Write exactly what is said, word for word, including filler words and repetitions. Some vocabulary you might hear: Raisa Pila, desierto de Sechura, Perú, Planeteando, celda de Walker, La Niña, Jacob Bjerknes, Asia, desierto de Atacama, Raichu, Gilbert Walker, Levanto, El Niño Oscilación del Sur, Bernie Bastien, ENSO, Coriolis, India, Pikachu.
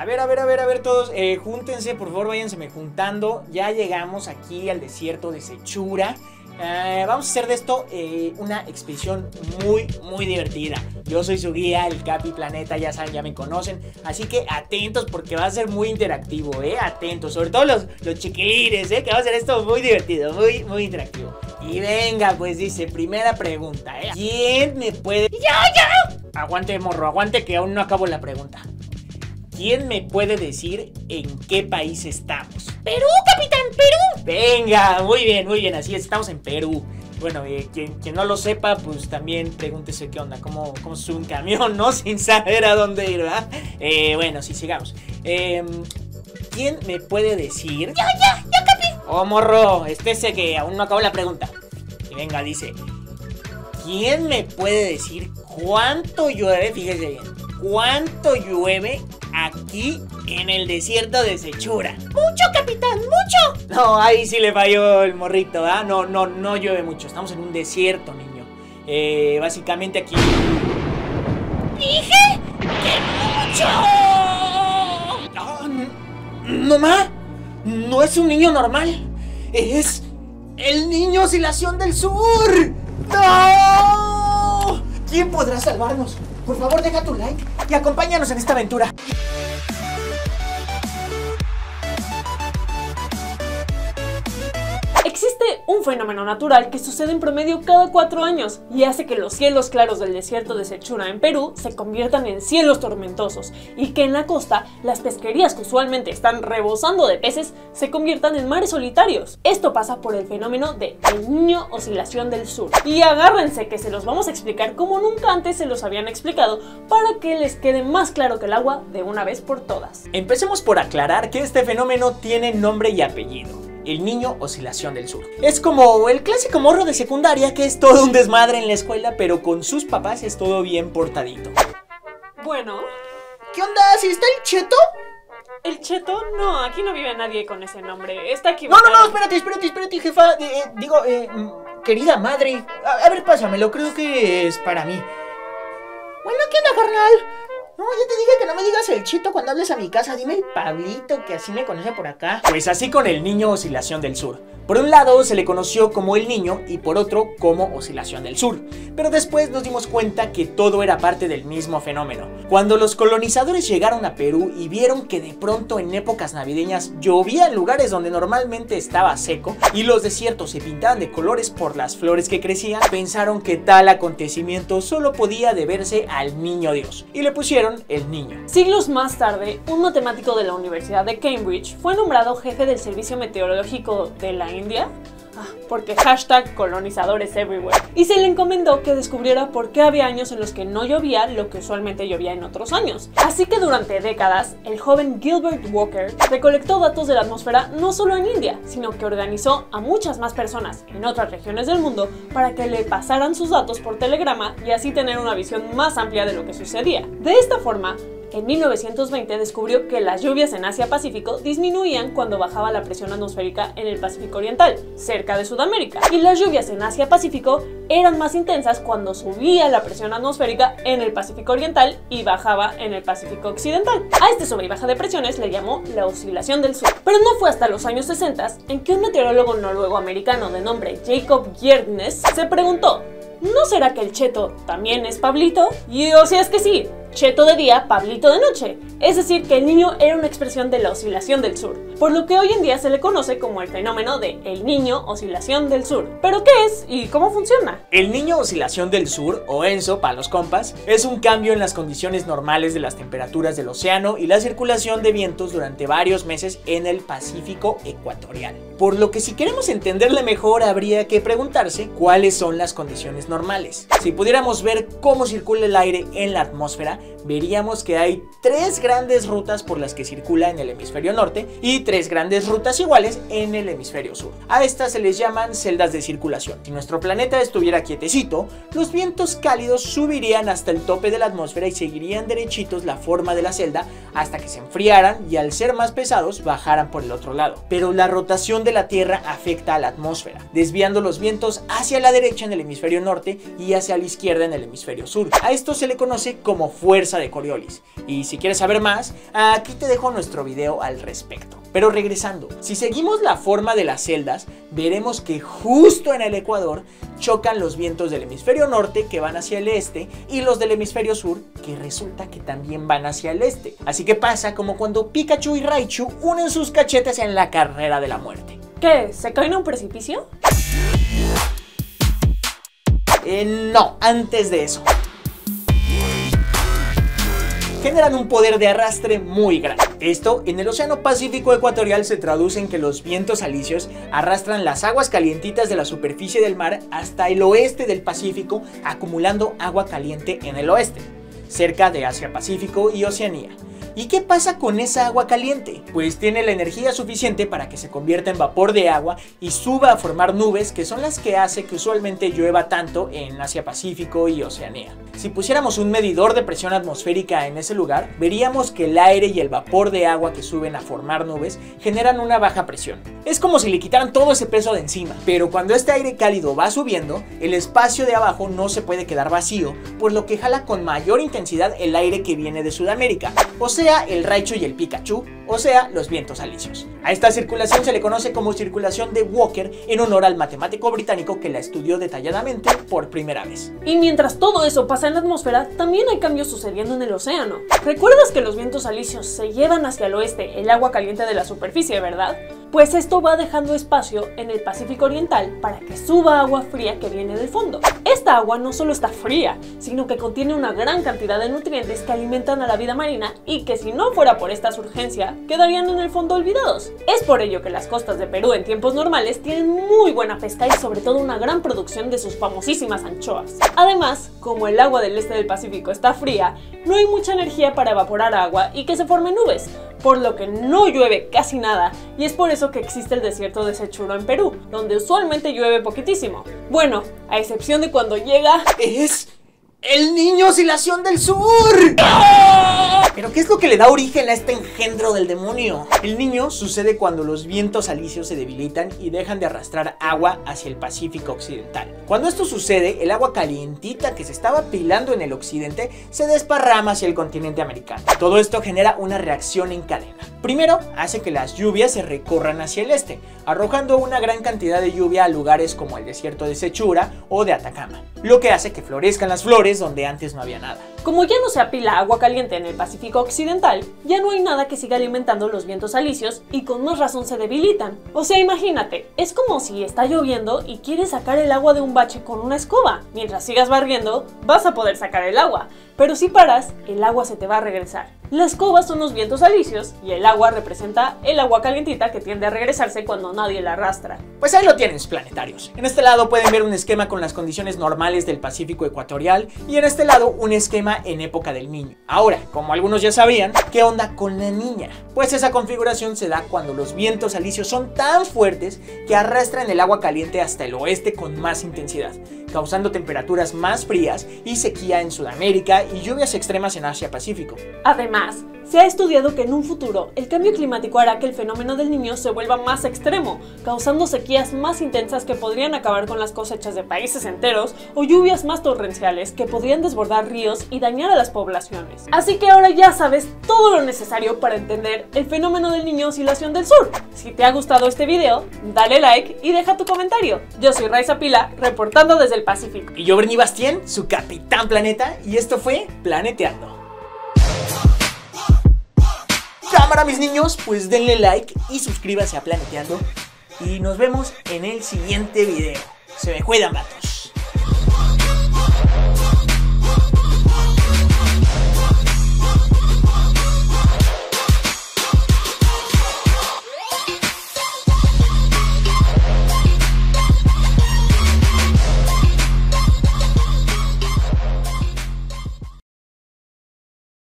A ver, a ver, a ver, a ver todos, eh, júntense, por favor, váyanseme juntando. Ya llegamos aquí al desierto de Sechura. Eh, vamos a hacer de esto eh, una expedición muy, muy divertida. Yo soy su guía, el Capi Planeta, ya saben, ya me conocen. Así que atentos porque va a ser muy interactivo, ¿eh? Atentos, sobre todo los, los chiquilines, ¿eh? Que va a ser esto muy divertido, muy, muy interactivo. Y venga, pues dice, primera pregunta, ¿eh? ¿Quién me puede...? ¡Yo, yo! Aguante, morro, aguante que aún no acabo la pregunta. ¿Quién me puede decir en qué país estamos? ¡Perú, capitán! ¡Perú! Venga, muy bien, muy bien, así es, estamos en Perú. Bueno, eh, quien, quien no lo sepa, pues también pregúntese qué onda, cómo, cómo se sube un camión, ¿no? Sin saber a dónde ir, ¿verdad? Eh, bueno, sí, sigamos. Eh, ¿Quién me puede decir? ¡Yo, yo! ¡Yo, capitán! ¡Oh, morro! Espérese que aún no acabo la pregunta. Y venga, dice, ¿quién me puede decir cuánto llueve? Fíjese bien, ¿cuánto llueve aquí en el desierto de Sechura? ¡Mucho, capitán! ¡Mucho! No, ahí sí le falló el morrito, ¿ah? No, no, no llueve mucho. Estamos en un desierto, niño. Eh, básicamente aquí... ¡Dije que mucho! Oh, ¿no más? No es un niño normal. Es el niño Oscilación del Sur. ¡No! ¿Quién podrá salvarnos? Por favor, deja tu like y acompáñanos en esta aventura. Existe un fenómeno natural que sucede en promedio cada cuatro años y hace que los cielos claros del desierto de Sechura en Perú se conviertan en cielos tormentosos y que en la costa las pesquerías que usualmente están rebosando de peces se conviertan en mares solitarios. Esto pasa por el fenómeno de El Niño Oscilación del Sur. Y agárrense que se los vamos a explicar como nunca antes se los habían explicado para que les quede más claro que el agua de una vez por todas. Empecemos por aclarar que este fenómeno tiene nombre y apellido. El Niño Oscilación del Sur. Es como el clásico morro de secundaria que es todo un desmadre en la escuela, pero con sus papás es todo bien portadito. Bueno, ¿qué onda? ¿Si está el Cheto? ¿El Cheto? No, aquí no vive nadie con ese nombre. Está aquí. No, no, no, espérate, espérate, espérate, jefa. Eh, eh, digo, eh, querida madre. A, a ver, pásamelo, creo que es para mí. Bueno, ¿qué onda, carnal? No, ya te dije que no me digas el Chito cuando hables a mi casa. Dime el Pablito, que así me conoce por acá. Pues así con el Niño Oscilación del Sur. Por un lado se le conoció como el niño y por otro como Oscilación del Sur. Pero después nos dimos cuenta que todo era parte del mismo fenómeno. Cuando los colonizadores llegaron a Perú y vieron que de pronto en épocas navideñas llovía en lugares donde normalmente estaba seco y los desiertos se pintaban de colores por las flores que crecían, pensaron que tal acontecimiento solo podía deberse al niño Dios y le pusieron El Niño. Siglos más tarde, un matemático de la Universidad de Cambridge fue nombrado jefe del Servicio Meteorológico de la India, ah, porque hashtag colonizadores everywhere, y se le encomendó que descubriera por qué había años en los que no llovía lo que usualmente llovía en otros años. Así que durante décadas, el joven Gilbert Walker recolectó datos de la atmósfera no solo en India, sino que organizó a muchas más personas en otras regiones del mundo para que le pasaran sus datos por telegrama y así tener una visión más amplia de lo que sucedía. De esta forma, en mil novecientos veinte descubrió que las lluvias en Asia-Pacífico disminuían cuando bajaba la presión atmosférica en el Pacífico Oriental, cerca de Sudamérica, y las lluvias en Asia-Pacífico eran más intensas cuando subía la presión atmosférica en el Pacífico Oriental y bajaba en el Pacífico Occidental. A este sobre y baja de presiones le llamó la Oscilación del Sur. Pero no fue hasta los años sesenta en que un meteorólogo noruego-americano de nombre Jacob Bjerknes se preguntó, ¿no será que el Cheto también es Pablito? Y o sea, es que sí, Cheto de día, Pablito de noche. Es decir, que el niño era una expresión de la Oscilación del Sur, por lo que hoy en día se le conoce como el fenómeno de El Niño Oscilación del Sur. ¿Pero qué es y cómo funciona? El Niño Oscilación del Sur, o ENSO para los compas, es un cambio en las condiciones normales de las temperaturas del océano y la circulación de vientos durante varios meses en el Pacífico ecuatorial. Por lo que si queremos entenderle mejor habría que preguntarse cuáles son las condiciones normales. Si pudiéramos ver cómo circula el aire en la atmósfera, veríamos que hay tres grandes rutas por las que circula en el hemisferio norte y tres grandes rutas iguales en el hemisferio sur. A estas se les llaman celdas de circulación. Si nuestro planeta estuviera quietecito, los vientos cálidos subirían hasta el tope de la atmósfera y seguirían derechitos la forma de la celda hasta que se enfriaran y al ser más pesados bajaran por el otro lado. Pero la rotación de de la Tierra afecta a la atmósfera, desviando los vientos hacia la derecha en el hemisferio norte y hacia la izquierda en el hemisferio sur. A esto se le conoce como fuerza de Coriolis. Y si quieres saber más, aquí te dejo nuestro video al respecto. Pero regresando, si seguimos la forma de las celdas, veremos que justo en el ecuador chocan los vientos del hemisferio norte que van hacia el este y los del hemisferio sur que resulta que también van hacia el este. Así que pasa como cuando Pikachu y Raichu unen sus cachetes en la carrera de la muerte. ¿Qué? ¿Se caen a un precipicio? Eh, no, antes de eso. Generan un poder de arrastre muy grande. Esto en el océano Pacífico ecuatorial se traduce en que los vientos alisios arrastran las aguas calientitas de la superficie del mar hasta el oeste del Pacífico, acumulando agua caliente en el oeste, cerca de Asia Pacífico y Oceanía. ¿Y qué pasa con esa agua caliente? Pues tiene la energía suficiente para que se convierta en vapor de agua y suba a formar nubes, que son las que hace que usualmente llueva tanto en Asia Pacífico y Oceanía. Si pusiéramos un medidor de presión atmosférica en ese lugar, veríamos que el aire y el vapor de agua que suben a formar nubes generan una baja presión. Es como si le quitaran todo ese peso de encima, pero cuando este aire cálido va subiendo, el espacio de abajo no se puede quedar vacío, por lo que jala con mayor intensidad el aire que viene de Sudamérica, o sea, el Raichu y el Pikachu, o sea, los vientos alisios. A esta circulación se le conoce como circulación de Walker, en honor al matemático británico que la estudió detalladamente por primera vez. Y mientras todo eso pasa en la atmósfera, también hay cambios sucediendo en el océano. ¿Recuerdas que los vientos alisios se llevan hacia el oeste el agua caliente de la superficie, verdad? Pues esto va dejando espacio en el Pacífico Oriental para que suba agua fría que viene del fondo. Esta agua no solo está fría, sino que contiene una gran cantidad de nutrientes que alimentan a la vida marina y que si no fuera por esta surgencia, quedarían en el fondo olvidados. Es por ello que las costas de Perú en tiempos normales tienen muy buena pesca y sobre todo una gran producción de sus famosísimas anchoas. Además, como el agua del este del Pacífico está fría, no hay mucha energía para evaporar agua y que se formen nubes, por lo que no llueve casi nada, y es por eso que existe el desierto de Sechura en Perú, donde usualmente llueve poquitísimo. Bueno, a excepción de cuando llega... ¡Es el Niño Oscilación del Sur! ¡Oh! ¿Pero qué es lo que le da origen a este engendro del demonio? El niño sucede cuando los vientos alisios se debilitan y dejan de arrastrar agua hacia el Pacífico Occidental. Cuando esto sucede, el agua calientita que se estaba apilando en el occidente se desparrama hacia el continente americano. Todo esto genera una reacción en cadena. Primero, hace que las lluvias se recorran hacia el este, arrojando una gran cantidad de lluvia a lugares como el desierto de Sechura o de Atacama, lo que hace que florezcan las flores donde antes no había nada. Como ya no se apila agua caliente en el Pacífico Occidental, ya no hay nada que siga alimentando los vientos alisios y con más razón se debilitan. O sea, imagínate, es como si está lloviendo y quieres sacar el agua de un bache con una escoba. Mientras sigas barriendo, vas a poder sacar el agua, pero si paras, el agua se te va a regresar. Las escobas son los vientos alisios y el agua representa el agua calientita que tiende a regresarse cuando nadie la arrastra. Pues ahí lo tienes, planetarios. En este lado pueden ver un esquema con las condiciones normales del Pacífico ecuatorial y en este lado un esquema en época del niño. Ahora, como algunos ya sabían, ¿qué onda con la niña? Pues esa configuración se da cuando los vientos alisios son tan fuertes que arrastran el agua caliente hasta el oeste con más intensidad, causando temperaturas más frías y sequía en Sudamérica y lluvias extremas en Asia Pacífico. Además, se ha estudiado que en un futuro el cambio climático hará que el fenómeno del niño se vuelva más extremo, causando sequías más intensas que podrían acabar con las cosechas de países enteros o lluvias más torrenciales que podrían desbordar ríos y dañar a las poblaciones. Así que ahora ya sabes todo lo necesario para entender el fenómeno del Niño Oscilación del Sur. Si te ha gustado este video, dale like y deja tu comentario. Yo soy Raisa Pila, reportando desde el Pacífico. Y yo, Bernie Bastien, su Capitán Planeta, y esto fue Planeteando. Cámara, mis niños, pues denle like y suscríbanse a Planeteando. Y nos vemos en el siguiente video. Se me cuidan, vatos.